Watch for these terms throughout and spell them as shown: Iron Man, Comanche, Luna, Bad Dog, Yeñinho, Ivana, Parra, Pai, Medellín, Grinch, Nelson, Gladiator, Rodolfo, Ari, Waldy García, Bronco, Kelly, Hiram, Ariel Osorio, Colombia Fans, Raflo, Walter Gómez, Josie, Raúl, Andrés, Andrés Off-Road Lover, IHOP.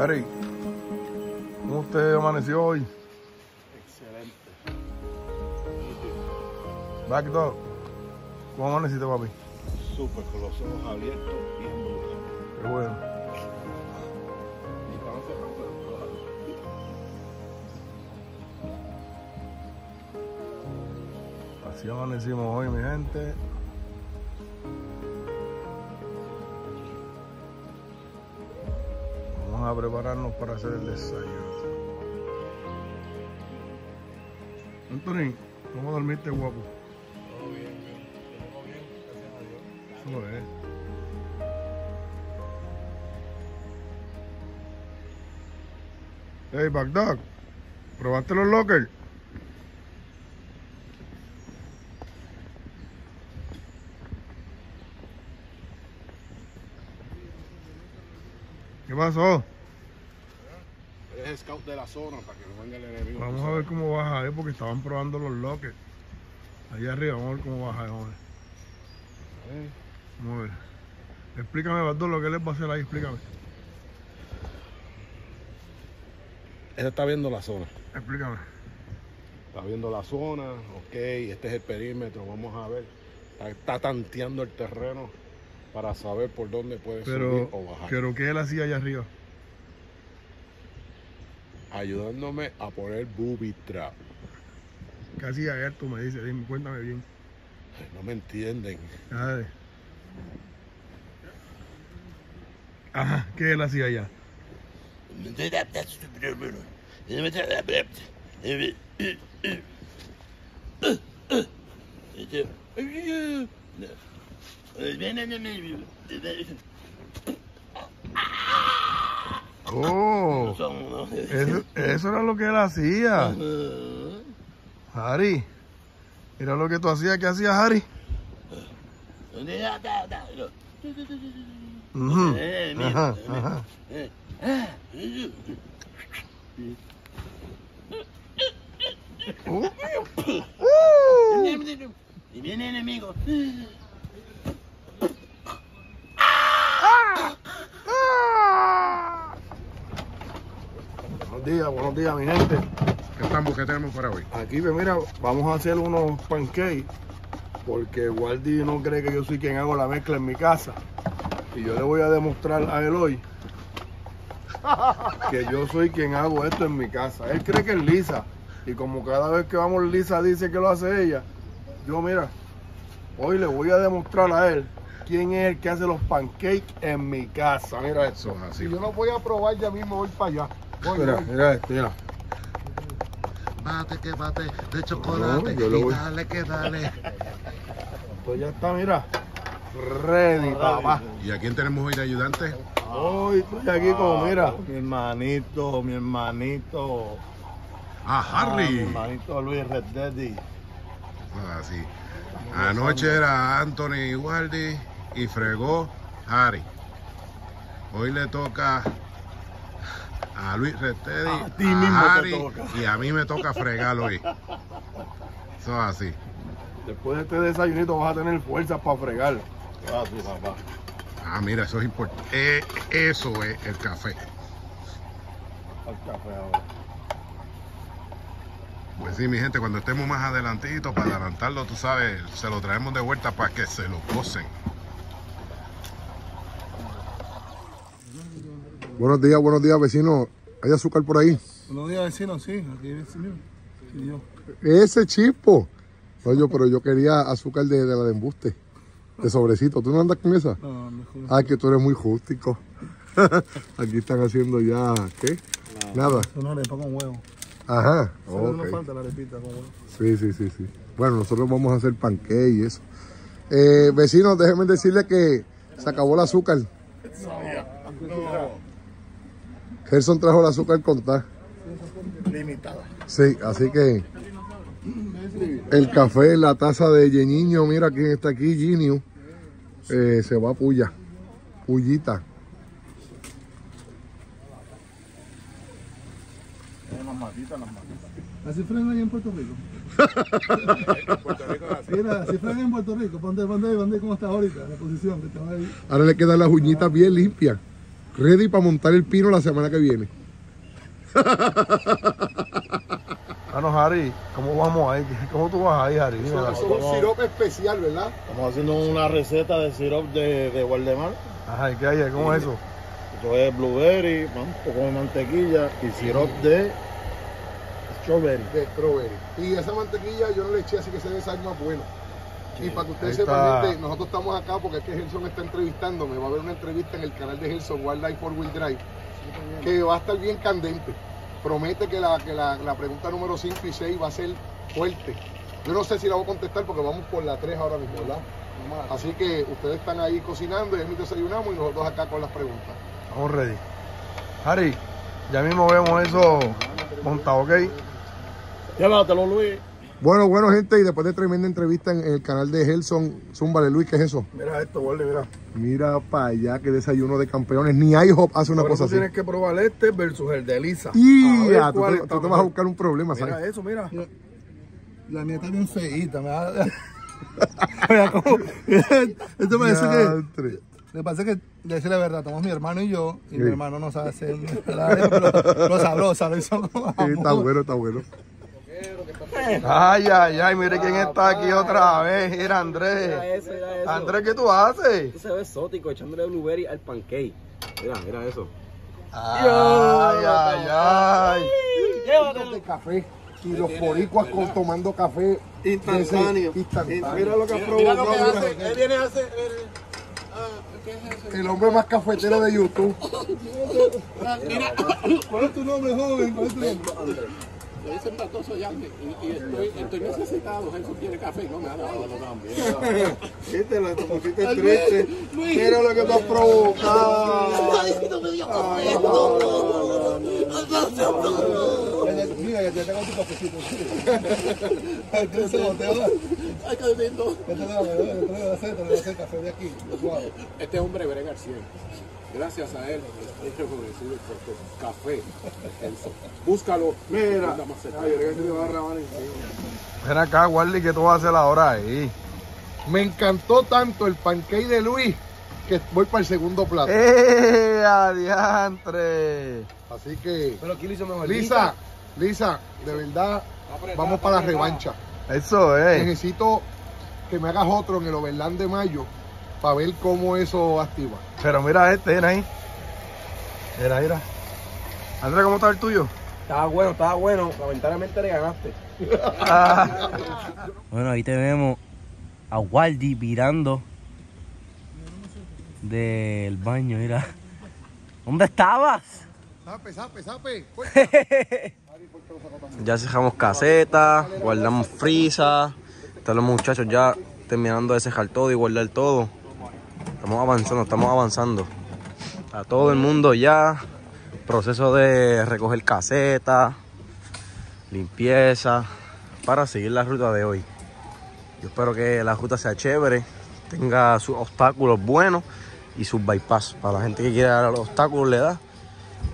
Harry, ¿cómo usted amaneció hoy? Excelente. Bad Dog, ¿cómo amaneciste, papi? Súper, con los ojos abiertos, bien brutal. Qué bueno. Y cuando se rompe los ojos. Así amanecimos hoy, mi gente. A prepararnos para hacer el desayuno. Anthony, ¿cómo dormiste, guapo? Todo bien, todo bien, gracias a Dios. Eso es. Hey, Bad Dog, ¿probaste los lockers? ¿Qué pasó? Eres scout de la zona para que no venga el enemigo. Vamos a ver cómo baja ahí porque estaban probando los lockers. Allá arriba, vamos a ver cómo baja ahí, hombre. Vamos a ver. Explícame, Bad Dog, lo que les va a hacer ahí, explícame. Ese está viendo la zona. Explícame. Está viendo la zona, ok, este es el perímetro, vamos a ver. Está tanteando el terreno para saber por dónde puede subir o bajar. ¿Pero qué él hacía allá arriba? Ayudándome a poner booby trap. ¿Qué hacía él? Tú me dices, dime, cuéntame bien. No me entienden. Ay. Ajá, ¿qué él hacía allá? Oh, eso era lo que él hacía. Harry, mira lo que tú hacías. ¿Qué hacías, Harry? Ajá, ajá. Y viene enemigo. Buenos días, mi gente. ¿Qué tenemos para hoy? Aquí, pues mira, vamos a hacer unos pancakes porque Waldy no cree que yo soy quien hago la mezcla en mi casa. Y yo le voy a demostrar a él hoy que yo soy quien hago esto en mi casa. Él cree que es Lisa. Y como cada vez que vamos Lisa dice que lo hace ella, yo mira, hoy le voy a demostrar a él quién es el que hace los pancakes en mi casa. Mira eso, así. Y yo los voy a probar ya mismo, voy para allá. Voy, mira, voy. Mira esto, mira. Bate que bate de chocolate, no, y dale que dale. Pues ya está, mira. Ready, papá. ¿Y a quién tenemos hoy de ayudante? Hoy estoy aquí con, mira. Mi hermanito, mi hermanito. Ah, Harry. Mi hermanito Luis Reddedy. Ah, sí. Anoche era Anthony y Waldy y fregó Harry. Hoy le toca a Luis Resteri, a Ari, y a mí me toca fregarlo hoy. Eso es así. Después de este desayunito vas a tener fuerzas para fregarlo. Gracias, papá. Ah, mira, eso es importante. Eso es el café. El café ahora. Pues sí, mi gente, cuando estemos más adelantito, para adelantarlo, tú sabes, se lo traemos de vuelta para que se lo gocen. Buenos días, vecino. ¿Hay azúcar por ahí? Buenos días, vecino, sí. Aquí vecino. Sí, yo. Ese chispo. No, yo, pero yo quería azúcar de la de embuste, de sobrecito. ¿Tú no andas con esa? No, no. Ah, que tú eres muy rústico. Aquí están haciendo ya, ¿qué? Nada. Una arepa con huevo. Ajá. Okay. No falta la arepita con huevo. Sí, sí, sí, sí. Bueno, nosotros vamos a hacer pancake y eso. Vecino, déjenme decirle que se acabó el azúcar. No. Gerson trajo el azúcar con ta. Limitada. Sí, así que El café, la taza de Yeñinho. Mira quién está aquí, Ginio. Se va Puya. Puyita. Las matitas, las matitas. Así frenan ahí en Puerto Rico. Mira, así frenan en Puerto Rico. Ponte cómo estás ahorita, la posición que te va ahí. Ahora le quedan las uñitas bien limpias. Ready para montar el pino la semana que viene. Bueno, Harry, ¿cómo vamos ahí? ¿Cómo tú vas ahí, Harry? Mira, es un sirope especial, ¿verdad? Estamos haciendo una receta de sirope de Waldemar. Ajá, ¿y qué hay? ¿Cómo es eso? Esto es blueberry, un poco de mantequilla y sirope de strawberry. Y esa mantequilla yo no le eché, así que se ve algo más bueno. Sí, y para que ustedes sepan, gente, nosotros estamos acá porque es que Gerson está entrevistándome. Va a haber una entrevista en el canal de Gelson Wildlife 4 Wheel Drive, que va a estar bien candente. Promete que la pregunta número 5 y 6 va a ser fuerte. Yo no sé si la voy a contestar porque vamos por la 3 ahora mismo, ¿verdad? Así que ustedes están ahí cocinando y mientras desayunamos y nosotros acá con las preguntas. Estamos ready. Harry, ya mismo vemos eso montado, ¿ok? Llévatelo, Luis. Bueno, bueno, gente, y después de tremenda entrevista en el canal de Gelson, zúmbale, Luis, ¿qué es eso? Mira esto, Waldy, mira. Mira para allá, que desayuno de campeones. Ni IHOP hace una cosa así. Tienes que probar este versus el de Elisa. Y ya, tú te vas a buscar un problema, ¿sabes? Mira eso, mira. La mía está bien feíta. Esto me dice que... Le pasa que, decir la verdad, estamos mi hermano y yo, y mi hermano no sabe hacer nada, pero lo sabrosa, lo hizo como amor. Sí, está bueno, está bueno. Ay, ay, ay, mire quién está aquí otra vez, era Andrés. Mira eso, mira eso. Andrés, ¿qué tú haces? Esto se ve exótico, echándole blueberry al pancake. Mira, mira eso. Ay, ay, ay, ay. Llévate café. Y los boricuas tomando café instantáneo. Mira lo que ha provocado. Él viene a hacer... El hombre más cafetero de YouTube. ¿Cuál es tu nombre, joven? ¿Cuál es tu nombre? Yo hice un ratoso ya y estoy necesitado. Eso tiene café, no me ha dado también. Viste, lo pusiste triste. Mira lo que te has provocado. No me dio café. Mira, ya te tengo tu cafecito. Ay, que se boteó. Ay, qué lindo. Te voy a hacer café de aquí. Este hombre, Waldy García. Gracias a él, es rejuvenecido por café. Búscalo. Mira. Ven acá, Waldy, que tú vas a hacer ahora ahí. Me encantó tanto el pancake de Luis que voy para el segundo plato. ¡Eh, adiantre! Así que... Pero aquí lo hizo mejor. Lisa, de verdad, vamos para la revancha. Eso es. Necesito que me hagas otro en el Overland de mayo, para ver cómo eso activa. Pero mira este, era ahí. Era. Andrés, ¿cómo está el tuyo? Estaba bueno. Lamentablemente le ganaste. Bueno, ahí tenemos a Waldy virando del baño, mira. ¿Dónde estabas? Sape. Ya cerramos caseta, guardamos frisa. Están los muchachos ya terminando de cejar todo y guardar todo. Estamos avanzando. A todo el mundo ya. Proceso de recoger caseta, limpieza, para seguir la ruta de hoy. Yo espero que la ruta sea chévere, tenga sus obstáculos buenos y sus bypass. Para la gente que quiere dar a los obstáculos le da.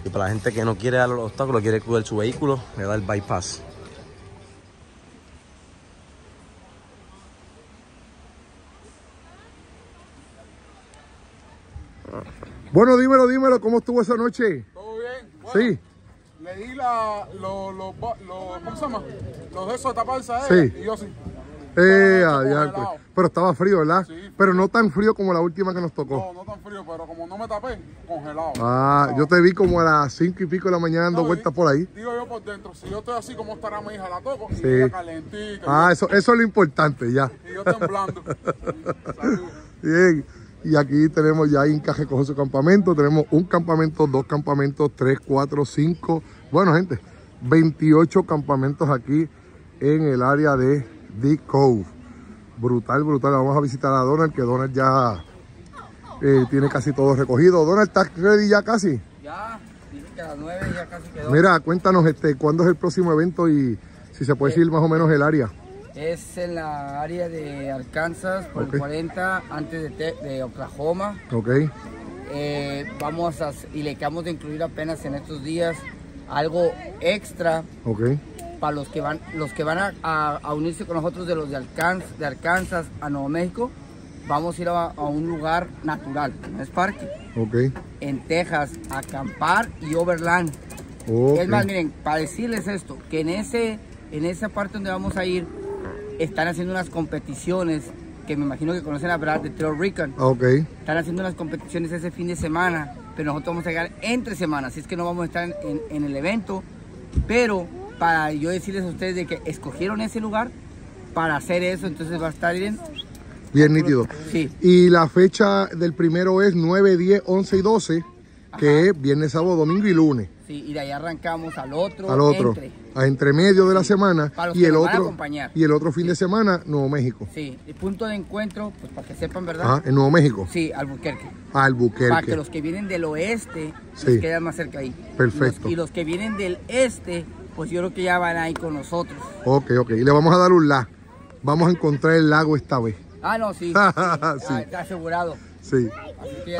Y para la gente que no quiere dar a los obstáculos, quiere cuidar su vehículo, le da el bypass. Bueno, dímelo, ¿cómo estuvo esa noche? ¿Todo bien? Bueno, sí. Le di los de esos taparse a ella, sí. Y yo sí. Pero estaba frío, ¿verdad? Sí. Pero no tan frío como la última que nos tocó. No tan frío, pero como no me tapé, congelado. Yo te vi como a las 5 y pico de la mañana dando vueltas por ahí. Digo yo por dentro, si yo estoy así, ¿cómo estará mi hija? La toco y ella calentita. Eso es lo importante, ya. Y yo temblando. Bien. Y aquí tenemos ya Inca que coge su campamento. Tenemos un campamento, dos campamentos, 3, 4, 5. Bueno, gente, 28 campamentos aquí en el área de The Cove. Brutal. Vamos a visitar a Donald, que Donald ya tiene casi todo recogido. Donald, ¿estás ready ya casi? Ya, dice que a las 9 ya casi quedó. Mira, cuéntanos cuándo es el próximo evento y si se puede decir más o menos el área. Es en la área de Arkansas, por el 40, antes de Oklahoma. Ok. Vamos a, y le acabamos de incluir apenas en estos días algo extra. Ok. Para los que van a unirse con nosotros de los de Arkansas a Nuevo México, vamos a ir a un lugar natural, no es parque. Ok. En Texas, a acampar y overland. Okay. Es más, miren, para decirles esto, que en esa parte donde vamos a ir, están haciendo unas competiciones, que me imagino que conocen a Brad de Trail Recon. Ok. Están haciendo unas competiciones ese fin de semana, pero nosotros vamos a llegar entre semanas, así es que no vamos a estar en el evento, pero para yo decirles a ustedes de que escogieron ese lugar para hacer eso, entonces va a estar bien nítido. Sí. Y la fecha del primero es 9, 10, 11 y 12, que es viernes, sábado, domingo y lunes. Sí, y de ahí arrancamos al otro entre medio de la semana, y el otro fin de semana, Nuevo México. Sí, el punto de encuentro, pues para que sepan, ¿verdad? Ah, en Nuevo México. Sí, Albuquerque. Para que los que vienen del oeste se quedan más cerca ahí. Perfecto. Y los que vienen del este, pues yo creo que ya van ahí con nosotros. Ok, y le vamos a dar un la. Vamos a encontrar el lago esta vez. Ah, no, sí. Sí. Está asegurado. Sí.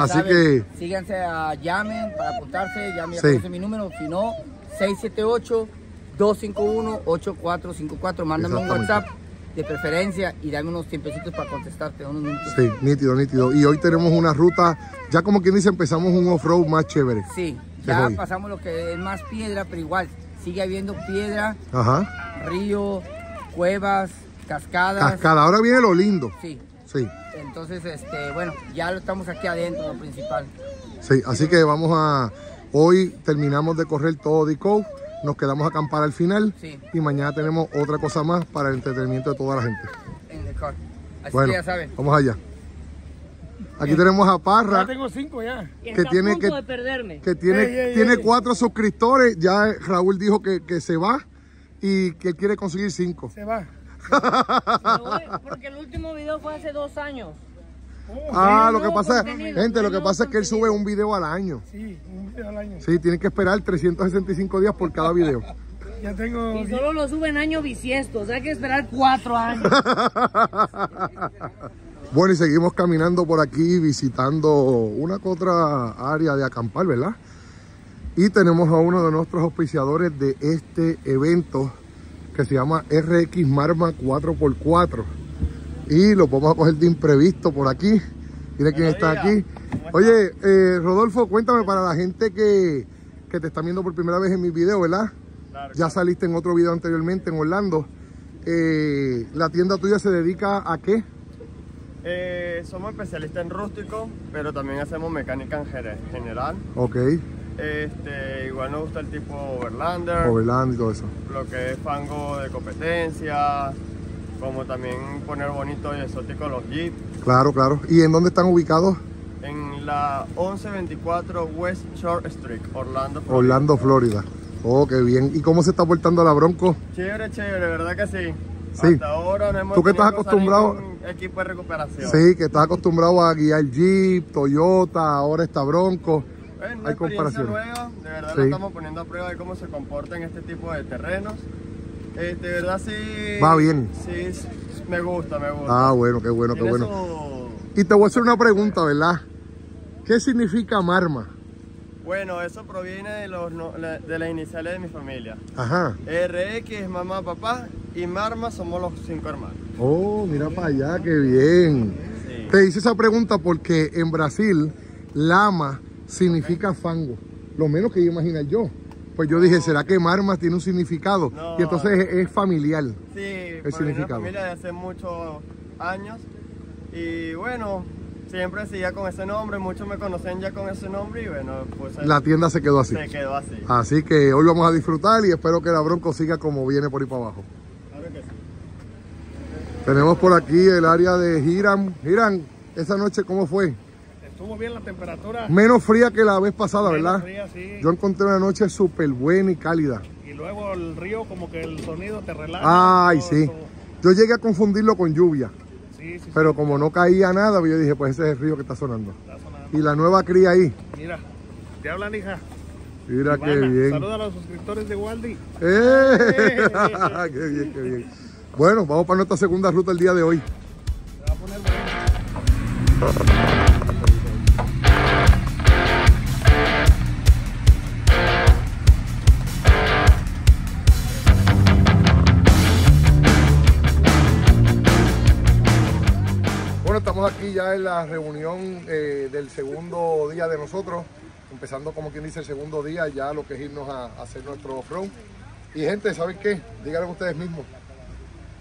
Así que síganse, llamen para apuntarse, llamen, apunten mi número, si no, 678-251-8454, mándame un WhatsApp de preferencia y dame unos tiempecitos para contestarte, unos minutos. Sí, nítido. Y hoy tenemos una ruta, ya como quien dice, empezamos un off-road más chévere. Sí, ya pasamos lo que es más piedra, pero igual sigue habiendo piedra, río, cuevas, cascadas. Ahora viene lo lindo. Sí. Entonces, bueno, ya lo estamos aquí adentro, lo principal. Sí, así que vamos a... Hoy terminamos de correr todo The Cove, nos quedamos a acampar al final y mañana tenemos otra cosa más para el entretenimiento de toda la gente. En The Cove. Así bueno, que ya saben. Vamos allá. Aquí tenemos a Parra. Ya tengo 5 ya. Que tiene 4 suscriptores. Ya Raúl dijo que se va y que él quiere conseguir 5. Se va. Porque el último video fue hace 2 años. Lo que pasa es que él sube un video al año. Sí, un video al año. Sí, tienen que esperar 365 días por cada video. Ya tengo... Y solo lo suben año bisiesto, o sea, hay que esperar 4 años. Bueno, y seguimos caminando por aquí, visitando una que otra área de acampar, ¿verdad? Y tenemos a uno de nuestros auspiciadores de este evento, que se llama RX Marma 4x4, y lo vamos a coger de imprevisto por aquí. Mira quién está aquí. Oye, Rodolfo, cuéntame, para la gente que te está viendo por primera vez en mis videos, ¿verdad? Claro. Ya saliste en otro video anteriormente en Orlando. ¿La tienda tuya se dedica a qué? Somos especialistas en rústico, pero también hacemos mecánica en general. Ok. Igual nos gusta el tipo overland y todo eso, lo que es fango de competencia, como también poner bonito y exótico los jeeps. Claro. ¿Y en dónde están ubicados? En la 1124 West Shore Street, Orlando, Florida. Oh, qué bien. ¿Y cómo se está portando la Bronco? Chévere, ¿verdad que sí? Sí. Hasta ahora no hemos... Tú que estás acostumbrado, equipo de recuperación. Sí, que estás acostumbrado a guiar jeep, Toyota, ahora está Bronco. Una experiencia nueva, de verdad lo estamos poniendo a prueba de cómo se comporta en este tipo de terrenos. De verdad sí... Va bien. Sí, me gusta. Ah, bueno, qué bueno. Y te voy a hacer una pregunta, ¿verdad? ¿Qué significa Marma? Bueno, eso proviene de las iniciales de mi familia. Ajá. RX es mamá, papá, y Marma somos los 5 hermanos. Oh, mira para allá, qué bien. Sí. Te hice esa pregunta porque en Brasil, Lama significa fango, lo menos que imaginar yo. Pues yo dije, ¿será que Marma tiene un significado? No, y entonces es familiar. Sí, es una familia de hace muchos años. Y bueno, siempre seguía con ese nombre, muchos me conocen ya con ese nombre. Y bueno, pues la tienda se quedó así. Así que hoy vamos a disfrutar y espero que la Bronco siga como viene por ahí para abajo. Claro que sí. Tenemos por aquí el área de Hiram. Hiram, ¿esa noche cómo fue? Estuvo bien la temperatura. Menos fría que la vez pasada, ¿verdad? Menos fría, sí. Yo encontré una noche súper buena y cálida. Y luego el río, como que el sonido te relaja. Ay, sí. Yo llegué a confundirlo con lluvia. Sí. Pero como no caía nada, yo dije, pues ese es el río que está sonando. Y la nueva cría ahí. Mira, te hablan, hija. Mira, Ivana, qué bien. Saluda a los suscriptores de Waldy. ¡Qué bien, qué bien! Bueno, vamos para nuestra segunda ruta el día de hoy. Bueno, estamos aquí ya en la reunión del segundo día de nosotros, empezando como quien dice el segundo día, ya lo que es irnos a hacer nuestro off-road. Y gente, ¿saben qué? Díganlo ustedes mismos.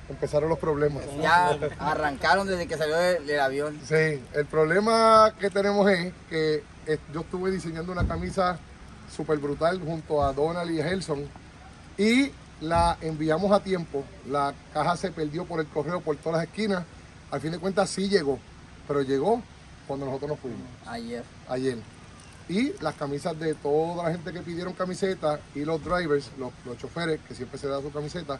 Empezaron los problemas. Ya arrancaron desde que salió del avión. Sí, el problema que tenemos es que yo estuve diseñando una camisa súper brutal junto a Donald y Gelson y la enviamos a tiempo. La caja se perdió por el correo por todas las esquinas. Al fin de cuentas sí llegó, pero llegó cuando nosotros nos fuimos. Ayer. Y las camisas de toda la gente que pidieron camisetas y los drivers, los choferes, que siempre se da su camiseta,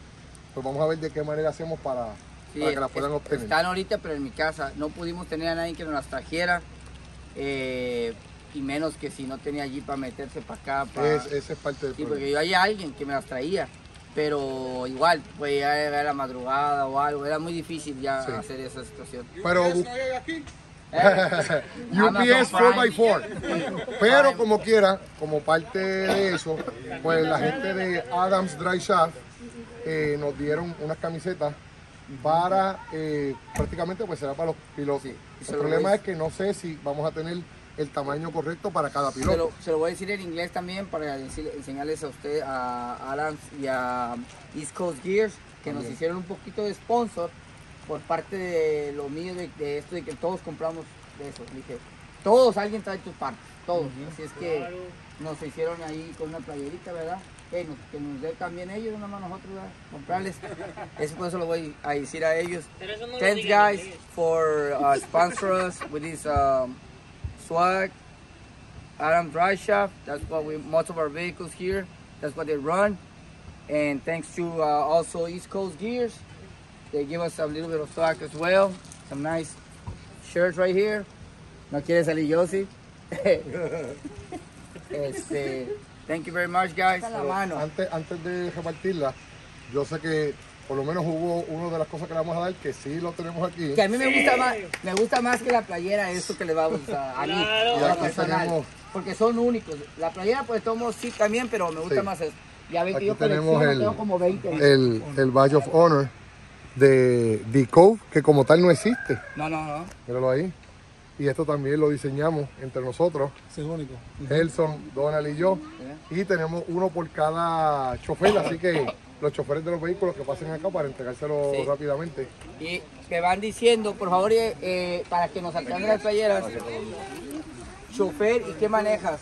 pues vamos a ver de qué manera hacemos para que las puedan obtener. Están ahorita, pero en mi casa no pudimos tener a nadie que nos las trajera, y menos que si no tenía allí para meterse para acá. Ese es parte del problema. Sí, porque yo había alguien que me las traía, pero igual, pues ya era la madrugada o algo, era muy difícil ya hacer esa situación. Pero UPS 4x4, pero como quiera, como parte de eso, pues la gente de Adam's Driveshaft nos dieron unas camisetas para, prácticamente pues será para los pilotos. Sí, el problema es que no sé si vamos a tener el tamaño correcto para cada piloto. Se lo voy a decir en inglés también para enseñarles a usted, a Adam's y a East Coast Gears, que nos hicieron un poquito de sponsor por parte de lo mío, de esto de que todos compramos de eso. Dije, todos, alguien trae tus partes, todos. Así es que nos hicieron ahí con una playerita, ¿verdad? Que nos den también ellos, una mano nosotros, ¿verdad? Comprarles. Eso por eso lo voy a decir a ellos. No, thanks guys for sponsoring us with this swag, Adam's Driveshaft. That's what most of our vehicles here, that's what they run. And thanks to also East Coast Gears. They give us a little bit of swag as well. Some nice shirts right here. No quiere salir yo, sí. Thank you very much, guys. Antes de repartirla, yo sé que por lo menos hubo una de las cosas que le vamos a dar, que sí lo tenemos aquí. Que a mí me gusta más que la playera, eso que le vamos a mí. Claro. Porque son únicos. La playera, pues, tomo sí también, pero me gusta más esto. Ya ven que yo tenemos tengo como 20. El Badge of Honor de The Cove, que como tal no existe. No. Míralo ahí. Y esto también lo diseñamos entre nosotros. Es único. Nelson, Donald y yo. Y tenemos uno por cada chofer, así que los choferes de los vehículos que pasen acá para entregárselo rápidamente. Y que van diciendo, por favor, para que nos alcancen las playeras, chofer y qué manejas.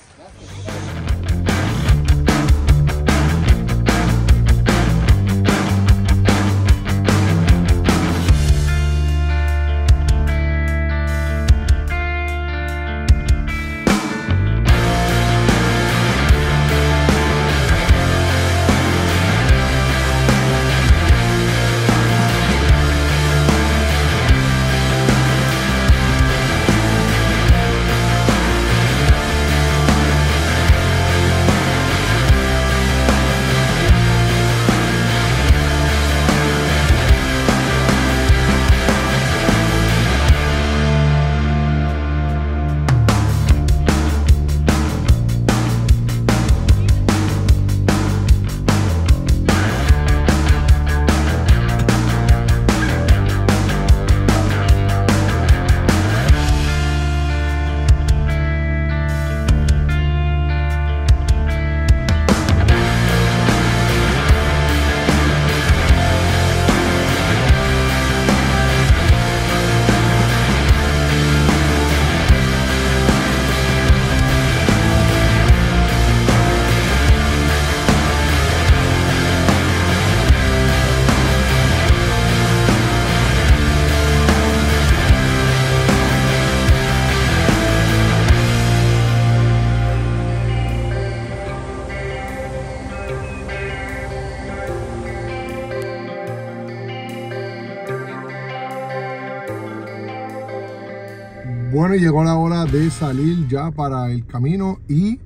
Bueno, llegó la hora de salir ya para el camino y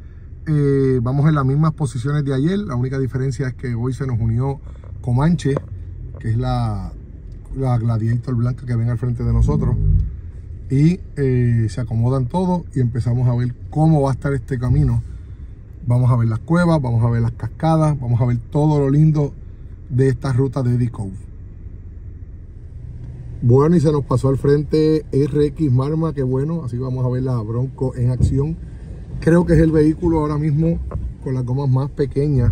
vamos en las mismas posiciones de ayer. La única diferencia es que hoy se nos unió Comanche, que es la la Gladiator blanca que ven al frente de nosotros. Y se acomodan todos y empezamos a ver cómo va a estar este camino. Vamos a ver las cuevas, vamos a ver las cascadas, vamos a ver todo lo lindo de esta ruta de The Cove. Bueno, y se nos pasó al frente RX Marma, que bueno, así vamos a ver la Bronco en acción. Creo que es el vehículo ahora mismo con las gomas más pequeñas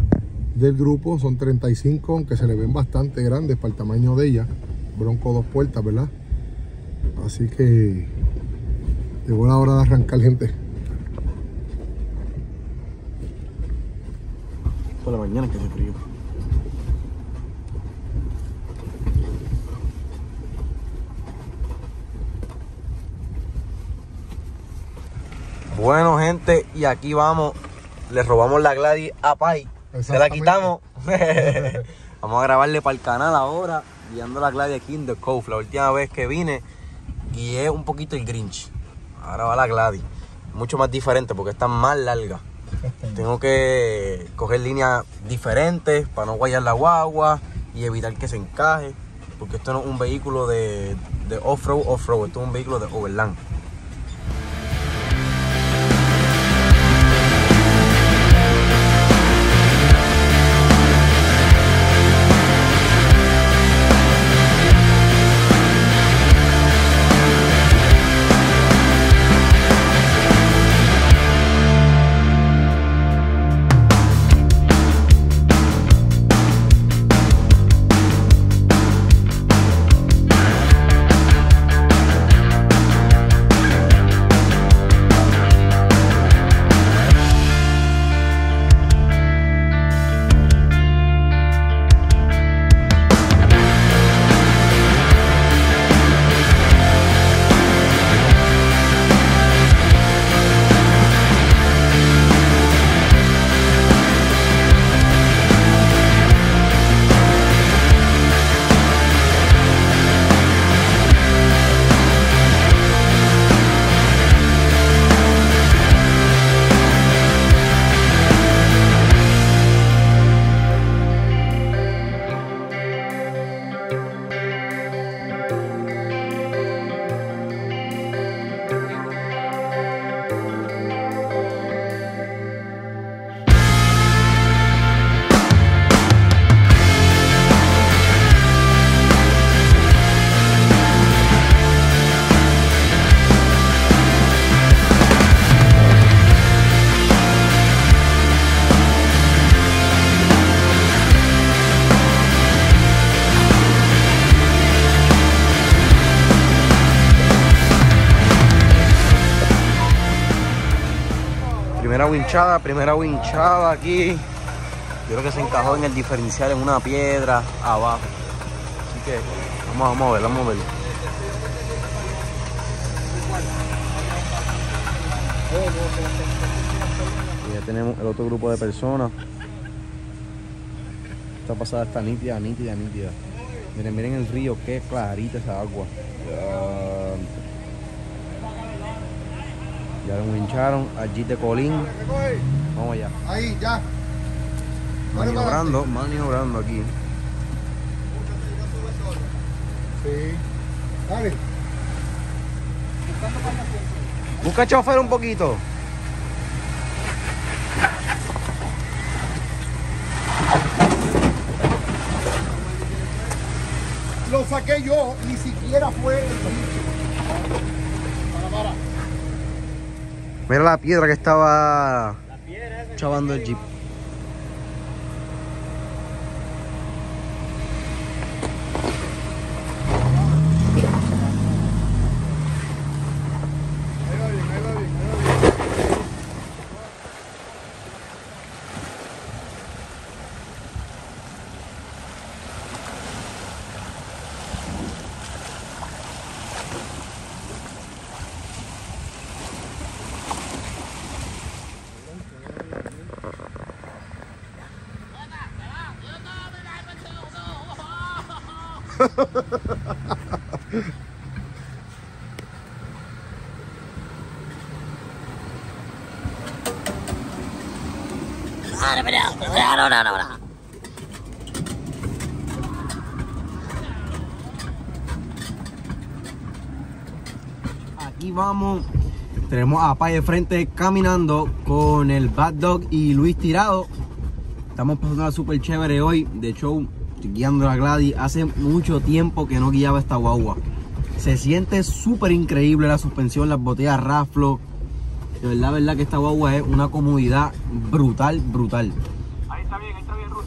del grupo, son 35, aunque se le ven bastante grandes para el tamaño de ella. Bronco dos puertas, ¿verdad? Así que llegó la hora de arrancar, gente. Por la mañana que hace frío. Bueno, gente, y aquí vamos. Le robamos la Gladys a Pai. Se la quitamos. Vamos a grabarle para el canal ahora, guiando la Gladys aquí en The Cove. La última vez que vine, guié un poquito el Grinch. Ahora va la Gladys. Mucho más diferente porque está más larga. Tengo que coger líneas diferentes para no guayar la guagua y evitar que se encaje. Porque esto no es un vehículo de off-road. Esto es un vehículo de overland. Primera winchada aquí. Yo creo que se encajó en el diferencial en una piedra abajo. Así que vamos a mover, vamos a mover. Y ya tenemos el otro grupo de personas. Esta pasada está nítida, nítida, nítida. Miren, miren el río, qué clarita esa agua. Ya lo hincharon, allí de Colín. Vamos allá. Ahí, ya. Maniobrando, maniobrando aquí. Sí. Dale. Busca chofer un poquito. Lo saqué yo, ni siquiera fue el bicho. Para. Mira la piedra que estaba chavando el jeep. aquí vamos. Tenemos a Pai de frente caminando con el Bad Dog y Luis tirado. Estamos pasando súper chévere hoy. De show, guiando a Gladys. Hace mucho tiempo que no guiaba esta guagua. Se siente súper increíble la suspensión, las botellas Raflo. De verdad, que esta guagua es una comodidad brutal, brutal. Ahí está bien, Ruth.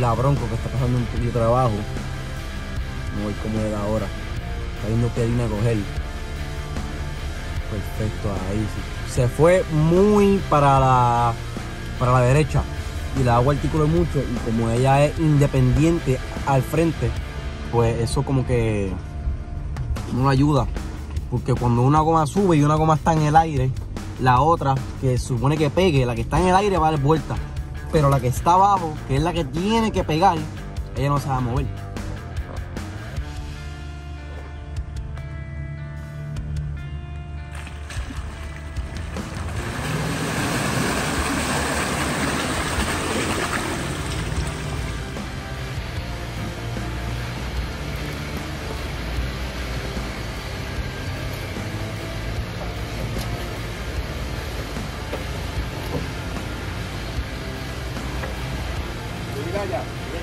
La Bronco que está pasando un poquito de trabajo. No voy como era ahora. Está viendo que vino a coger. Perfecto, ahí sí. Se fue muy para la derecha y la agua articuló mucho, y como ella es independiente al frente, pues eso como que no la ayuda, porque cuando una goma sube y una goma está en el aire, la otra que supone que pegue, la que está en el aire va a dar vuelta. Pero la que está abajo, que es la que tiene que pegar, ella no se va a mover.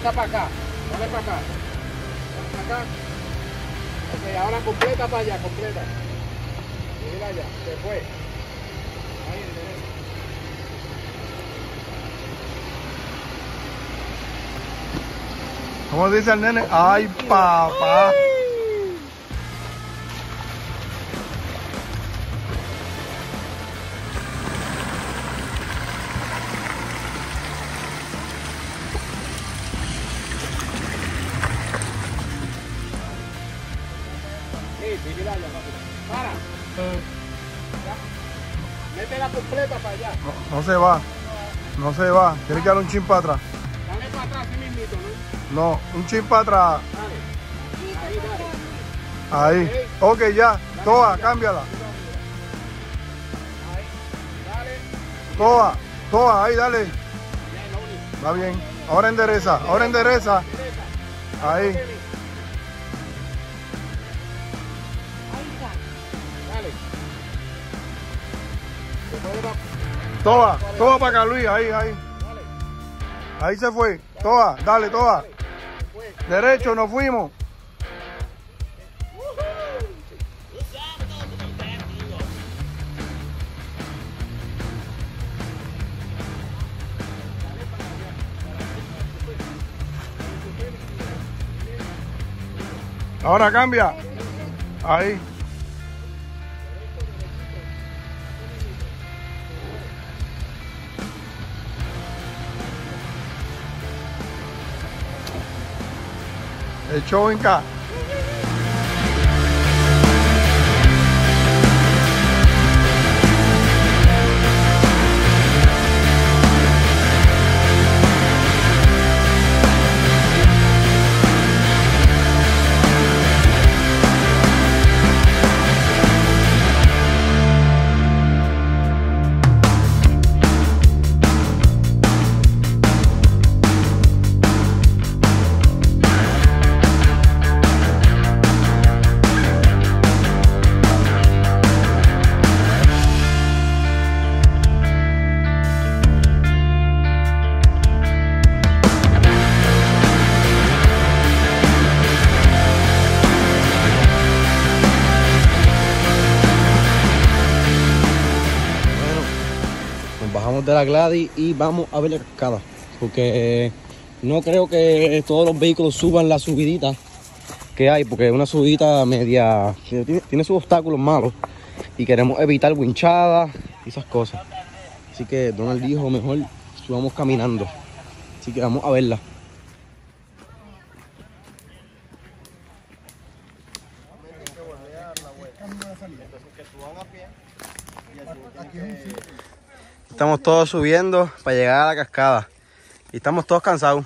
Para acá, dale para acá, para acá. Ok, ahora completa para allá, completa. Mira allá, se fue. Ahí, derecho. ¿Cómo dice el nene? ¡Ay, papá! No se va, no se va, tiene que dar un chin para atrás. Dale para atrás, sí mismito, ¿no? No, un chin para atrás. Dale. Ahí, dale. Ahí. Ok, ya, dale, toa, ya. Cámbiala. Ahí, dale. Toa, toa, ahí, dale. Bien, está bien, ahora endereza, ahora endereza. Ahí. Ahí está. Dale. Toa, toa para acá, Luis, ahí, ahí. Ahí se fue. Toa, dale, toa. Derecho, nos fuimos. Ahora cambia. Ahí. El show Inca. la Gladys y vamos a ver la cascada. Porque no creo que todos los vehículos suban la subidita que hay, porque es una subidita media, tiene sus obstáculos malos y queremos evitar winchadas y esas cosas. Así que Donald dijo mejor subamos caminando. Así que vamos a verla. Estamos todos subiendo para llegar a la cascada y estamos todos cansados.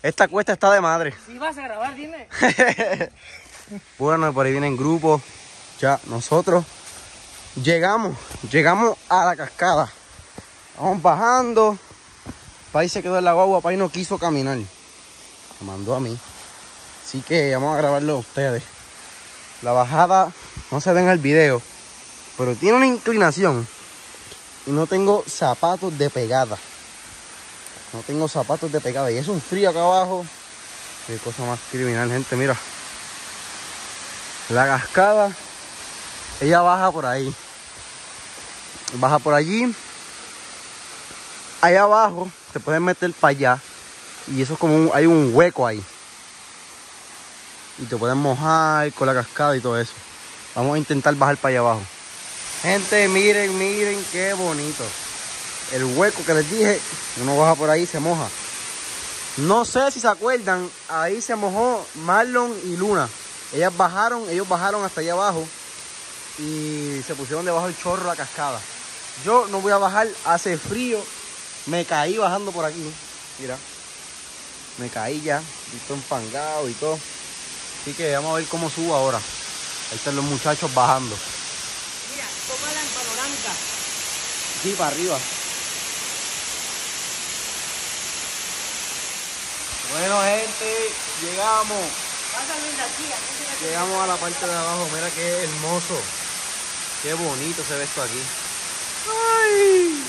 Esta cuesta está de madre. Si vas a grabar, dime. Bueno, por ahí vienen grupos. Ya nosotros llegamos a la cascada. Vamos bajando. Pai se quedó en la guagua, Pai no quiso caminar. Me mandó a mí. Así que vamos a grabarlo a ustedes. La bajada no se ve en el video, pero tiene una inclinación. Y no tengo zapatos de pegada. No tengo zapatos de pegada. Y es un frío acá abajo. Qué cosa más criminal, gente. Mira. La cascada. Ella baja por ahí. Baja por allí. Allá abajo. Te pueden meter para allá. Y eso es como hay un hueco ahí. Y te pueden mojar con la cascada y todo eso. Vamos a intentar bajar para allá abajo. Gente, miren, miren qué bonito. El hueco que les dije, uno baja por ahí y se moja. No sé si se acuerdan, ahí se mojó Marlon y Luna. Ellos bajaron hasta allá abajo y se pusieron debajo del chorro la cascada. Yo no voy a bajar, hace frío. Me caí bajando por aquí. Mira, me caí ya, y todo empangado y todo. Así que vamos a ver cómo subo ahora. Ahí están los muchachos bajando. Sí, para arriba. Bueno, gente, llegamos. Llegamos a la parte de abajo. Mira qué hermoso. Qué bonito se ve esto aquí. ¡Ay!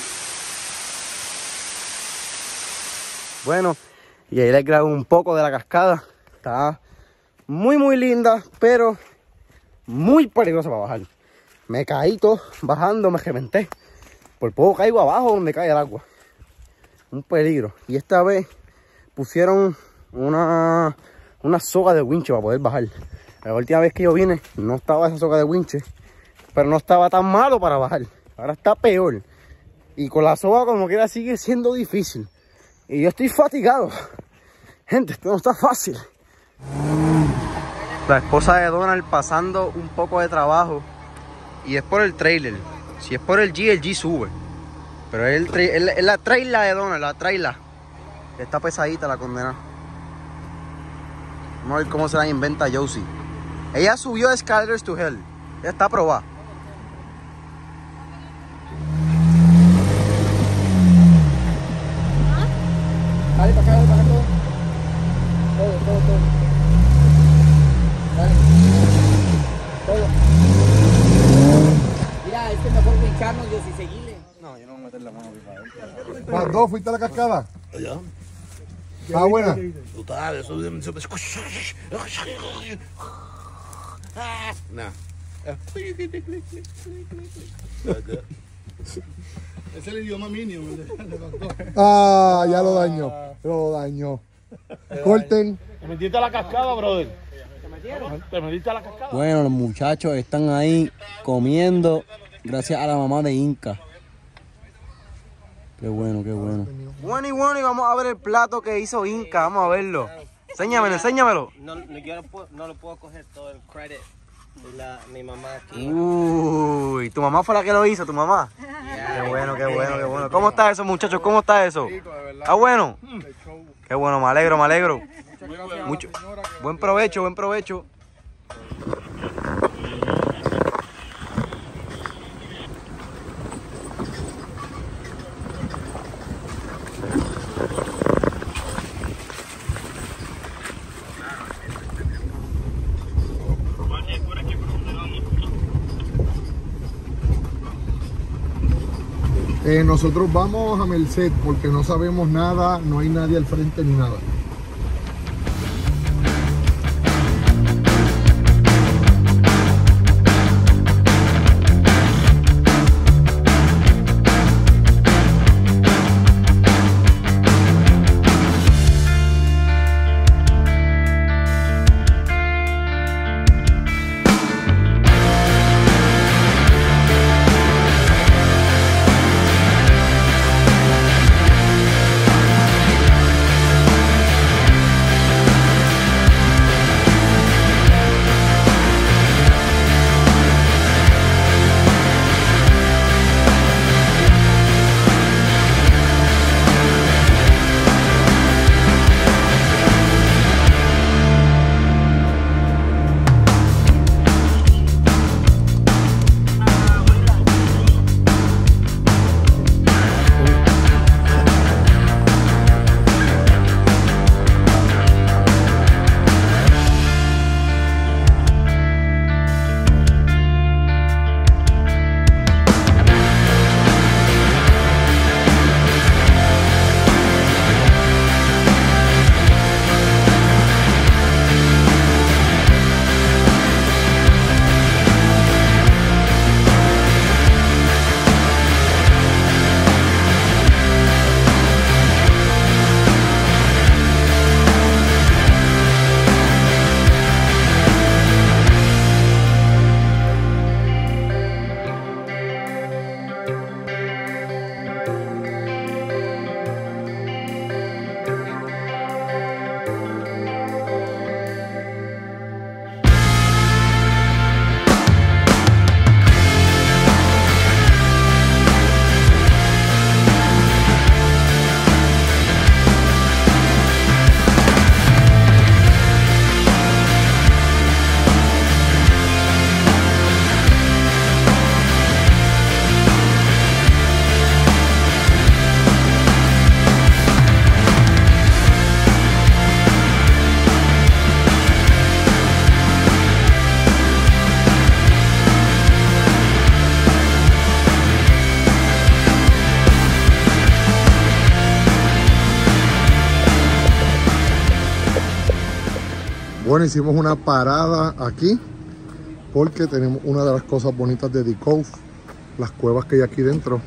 Bueno, y ahí les grabo un poco de la cascada. Está muy, muy linda, pero muy peligrosa para bajar. Me caí todo bajando, me reventé. Por poco caigo abajo donde cae el agua. Un peligro. Y esta vez pusieron una soga de winche para poder bajar. La última vez que yo vine no estaba esa soga de winche. Pero no estaba tan malo para bajar. Ahora está peor. Y con la soga como quiera sigue siendo difícil. Y yo estoy fatigado. Gente, esto no está fácil. La esposa de Donald pasando un poco de trabajo. Y es por el trailer. Si es por el G sube. Pero es la traila de Donald, la traila. Está pesadita la condena. Vamos a ver cómo se la inventa Josie. Ella subió a Escalators to Hell. Ella está probada. Dale para acá, todo. Dale. Es mejor brincarnos yo si seguirle. No, yo no voy a meter la mano para ¿Cuándo fuiste a la cascada? Allá. ¿Está buena? Total, eso de... Nah. Es el idioma mínimo. Ah, ya lo dañó. Lo dañó. Corten. Te metiste a la cascada, brother. Bueno, los muchachos están ahí comiendo gracias a la mamá de Inca. Qué bueno, qué bueno. Bueno y bueno, y vamos a ver el plato que hizo Inca, vamos a verlo. Enséñamelo. Yo no lo puedo coger todo el crédito de mi mamá aquí. Uy, tu mamá fue la que lo hizo, tu mamá. Qué bueno, qué bueno, qué bueno. ¿Cómo está eso, muchachos? ¿Cómo está eso? ¿Está bueno? Qué bueno, me alegro, me alegro. Mucho. Buen provecho, buen provecho. Nosotros vamos a Merced porque no sabemos nada, no hay nadie al frente ni nada. Bueno, hicimos una parada aquí porque tenemos una de las cosas bonitas de The Cove, las cuevas que hay aquí dentro.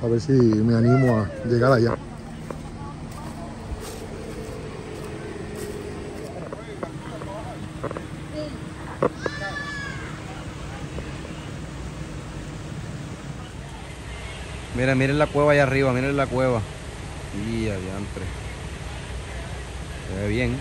A ver si me animo a llegar allá. Miren, miren la cueva allá arriba, miren la cueva. Y adiantre. Se ve bien.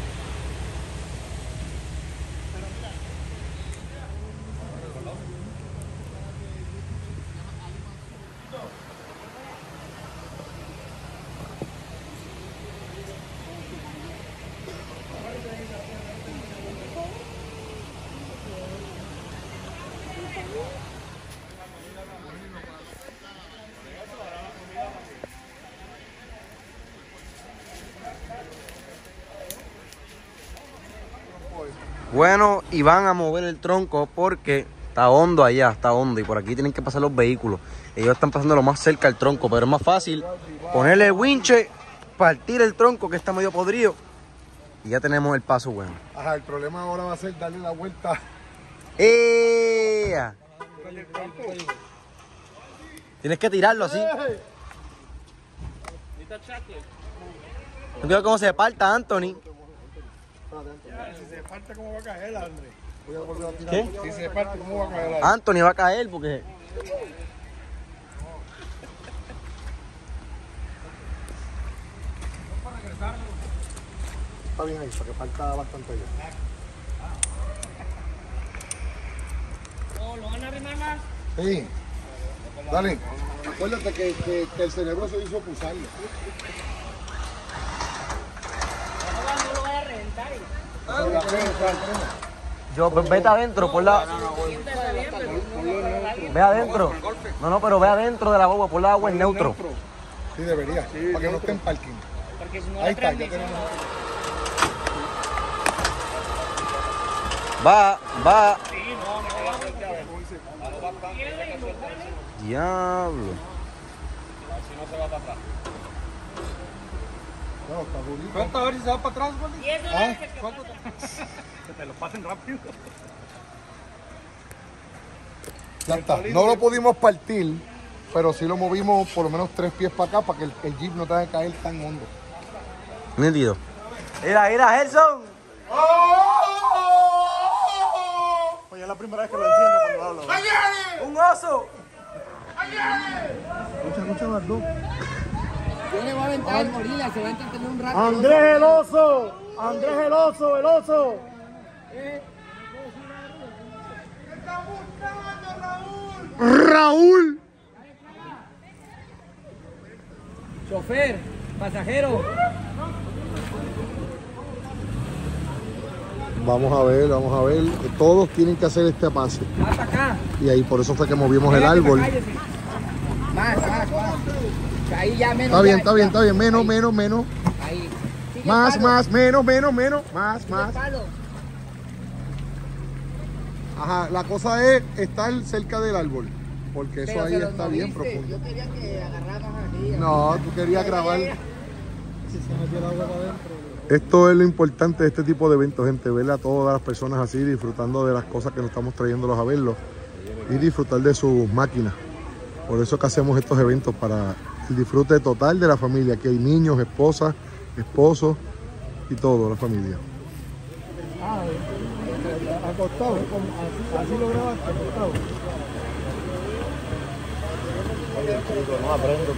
Bueno, y van a mover el tronco porque está hondo allá, está hondo. Y por aquí tienen que pasar los vehículos. Ellos están pasando lo más cerca al tronco, pero es más fácil ponerle el winche, partir el tronco que está medio podrido. Y ya tenemos el paso bueno. Ajá, el problema ahora va a ser darle la vuelta. ¡Ea! Tienes que tirarlo así. No veo cómo se parta, Anthony. Si se parte, ¿cómo va a caer, Andrés? ¿Qué? Si se parte, ¿cómo va a caer, Andrés? Anthony va a caer porque... Está bien ahí, porque falta bastante ya. ¿Lo van a arrimar más? Sí. Dale. Acuérdate que el cerebro se hizo pulsarle. Yo, pues vete adentro, por la... Ve adentro. No, no, pero ve adentro de la boba, por la agua es neutro. Sí, debería, para que no esté en parking. Ahí está, ya tenemos. Va, va. Diablo. ¿Cuánto a ver si se va para atrás, Waldy? ¿Cuánto? Que te lo pasen rápido. Ya está. No lo pudimos partir, pero sí lo movimos por lo menos 3 pies para acá para que el jeep no te vaya a caer tan hondo. Nítido. Mira, mira, Gerson. Oye, es la primera vez que lo entiendo cuando hablo. ¡Ayere! ¡Un oso! ¡Ayere! Escucha, escucha, Marlon. No le va a aventar el gorila, se va a entretener un rato. ¡Andrés el oso! ¡Andrés el oso, el oso! ¡Te está buscando, Raúl! ¡Raúl! ¡Chofer! ¡Pasajero! Vamos a ver, vamos a ver. Todos tienen que hacer este pase. ¡Hasta acá! Y ahí por eso fue que movimos el árbol. ¡Más, más, más! Ahí ya menos. Está bien, está bien, está bien. Menos, menos, menos. Ahí. Más, más, menos, menos, menos. Más, más. Ajá, la cosa es estar cerca del árbol. Porque eso ahí está bien profundo. Yo quería que agarráramos aquí. No, tú querías grabar. Esto es lo importante de este tipo de eventos, gente. Ver a todas las personas así disfrutando de las cosas que nos estamos trayéndolos a verlos. Y disfrutar de sus máquinas. Por eso es que hacemos estos eventos, para el disfrute total de la familia. Aquí hay niños, esposas, esposos y todo, la familia. Ah, acostado, así lo grabaste, acostado. Oye, chico, no aprendo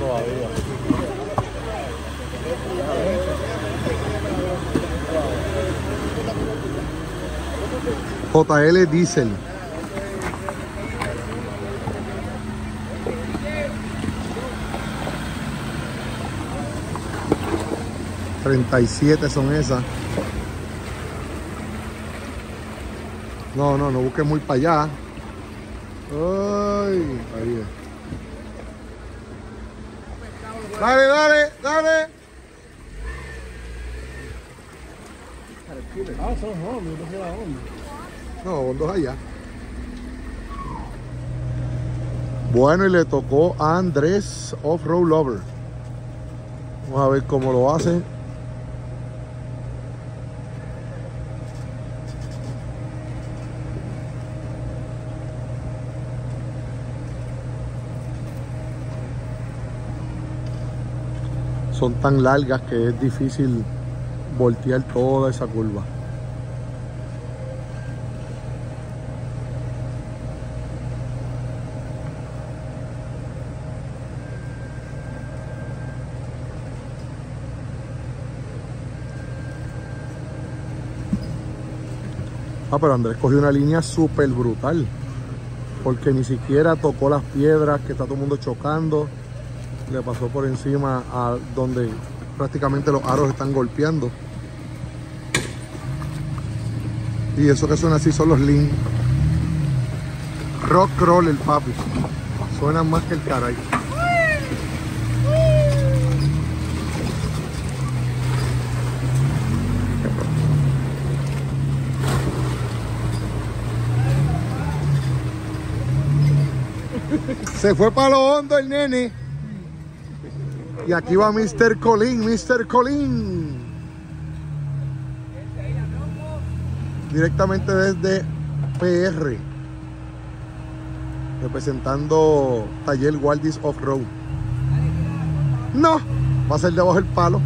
todavía. JL Diesel. ...37 son esas. No, no, no busques muy para allá. Ay, ahí es. Dale, dale, dale. Ah, son hondos, no se la onda. No, hondos allá. Bueno, y le tocó a Andrés Off-Road Lover. Vamos a ver cómo lo hace. son tan largas que es difícil voltear toda esa curva. Ah, pero Andrés cogió una línea súper brutal, porque ni siquiera tocó las piedras que está todo el mundo chocando. Le pasó por encima a donde prácticamente los aros están golpeando. Y eso que suena así son los links. Rock roll el papi. Suena más que el caray. Se fue para lo hondo el nene. Y aquí va Mr. Colín, Mr. Colín. Directamente desde PR. Representando Taller Waldy's Off-Road. No, va a ser debajo del palo.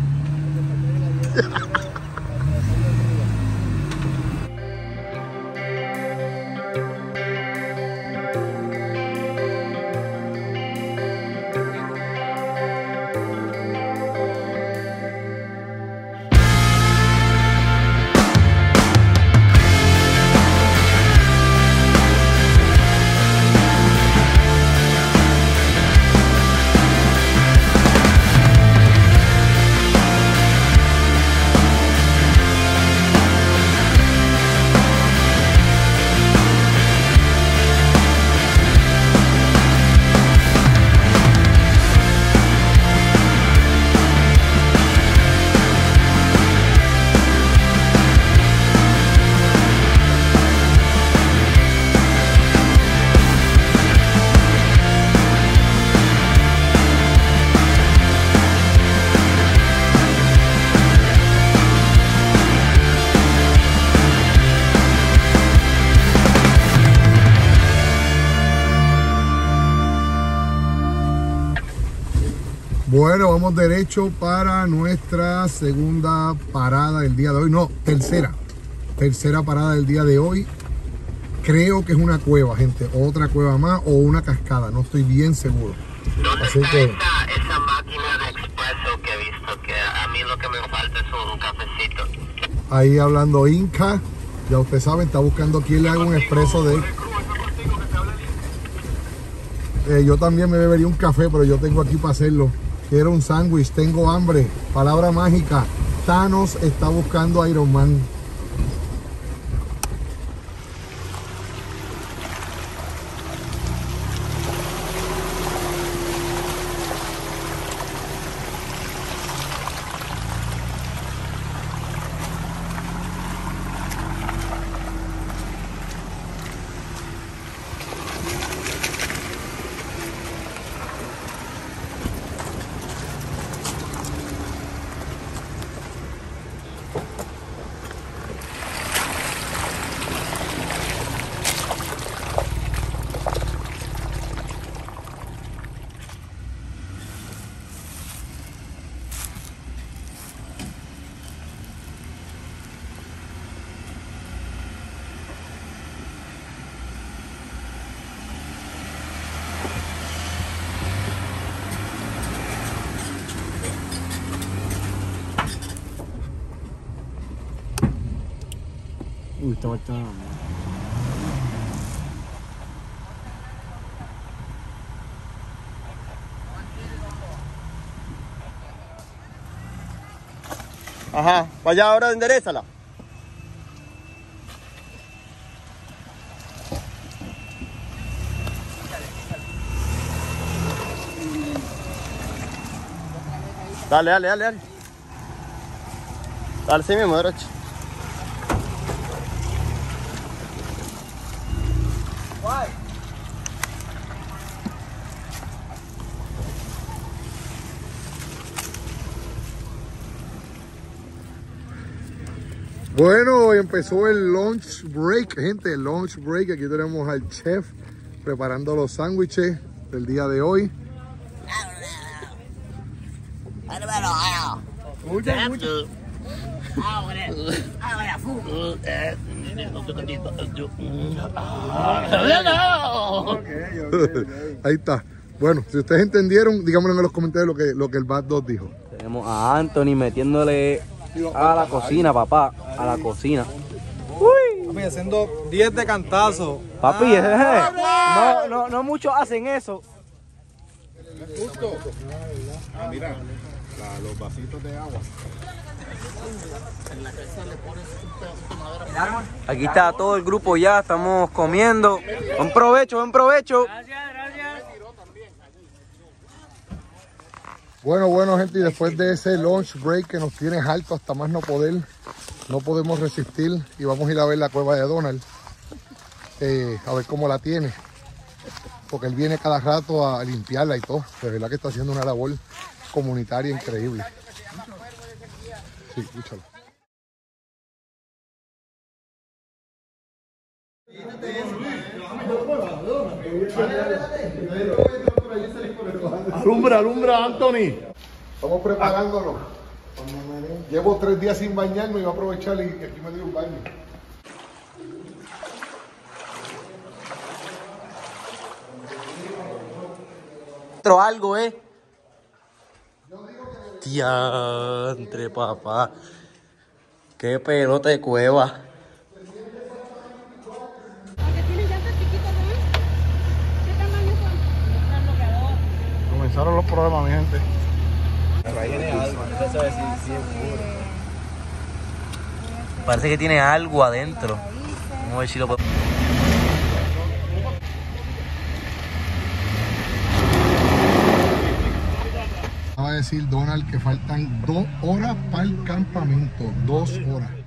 Bueno, vamos derecho para nuestra segunda parada del día de hoy. No, tercera parada del día de hoy. Creo que es una cueva, gente. Otra cueva más o una cascada. No estoy bien seguro. ¿Dónde así está que... esa máquina de expreso que he visto? Que a mí lo que me falta es un cafecito. Ahí hablando Inca. Ya ustedes saben, está buscando quién le haga un expreso de... yo también me bebería un café, pero yo tengo aquí para hacerlo. Quiero un sándwich, tengo hambre. Palabra mágica. Thanos está buscando a Iron Man. Ajá, vaya ahora, enderezala. Dale, dale, dale, dale. Dale, sí mismo, derecho. Bueno, empezó el lunch break, gente, el lunch break. Aquí tenemos al chef preparando los sándwiches del día de hoy. Mucho. Ahora fumo. Ahí está. Bueno, si ustedes entendieron, digámoslo en los comentarios lo que el Bad Dog dijo. Tenemos a Anthony metiéndole a la cocina, papá. A la cocina. Uy. Papi, haciendo 10 de cantazo. Papi, no muchos hacen eso. Justo. Ah, mira, los vasitos de agua. En la casa le pones un pedazo de madera. Aquí está todo el grupo ya, estamos comiendo. Buen provecho, buen provecho. Gracias, gracias. Bueno, gente, y después de ese lunch break que nos tiene alto hasta más no poder, no podemos resistir y vamos a ir a ver la cueva de Donald, a ver cómo la tiene, porque él viene cada rato a limpiarla y todo. De verdad que está haciendo una labor comunitaria increíble. Sí, escúchalo. Alumbra, Anthony. Estamos preparándonos. Llevo 3 días sin bañarme y voy a aprovechar y aquí me doy un baño. Algo, Diantre, papá. Qué pelota de cueva. Comenzaron los problemas, mi gente. Parece que tiene algo adentro. Vamos a ver si lo podemos. Va a decir Donald que faltan 2 horas para el campamento, 2 horas.